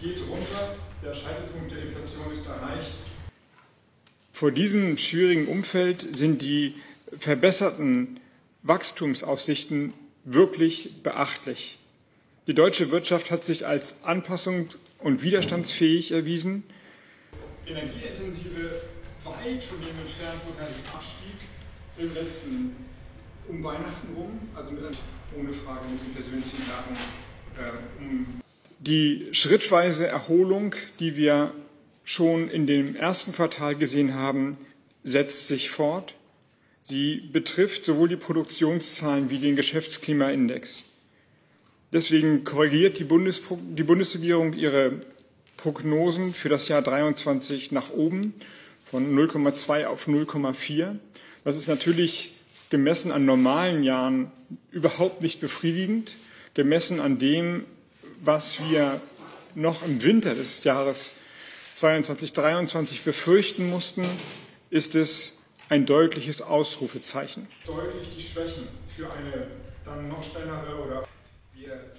Es geht runter, der Scheitelpunkt der Inflation ist erreicht. Vor diesem schwierigen Umfeld sind die verbesserten Wachstumsaussichten wirklich beachtlich. Die deutsche Wirtschaft hat sich als anpassungs- und widerstandsfähig erwiesen. Energieintensive vereint schon den sternburgerischen Abstieg im letzten um Weihnachten rum, also mit ohne Frage mit den persönlichen Daten Die schrittweise Erholung, die wir schon in dem ersten Quartal gesehen haben, setzt sich fort. Sie betrifft sowohl die Produktionszahlen wie den Geschäftsklimaindex. Deswegen korrigiert die Bundesregierung ihre Prognosen für das Jahr 2023 nach oben von 0,2 auf 0,4. Das ist natürlich gemessen an normalen Jahren überhaupt nicht befriedigend, gemessen an dem, was wir noch im Winter des Jahres 2022/2023 befürchten mussten, ist es ein deutliches Ausrufezeichen. Deutlich die Schwächen für eine dann noch schnellere oder wir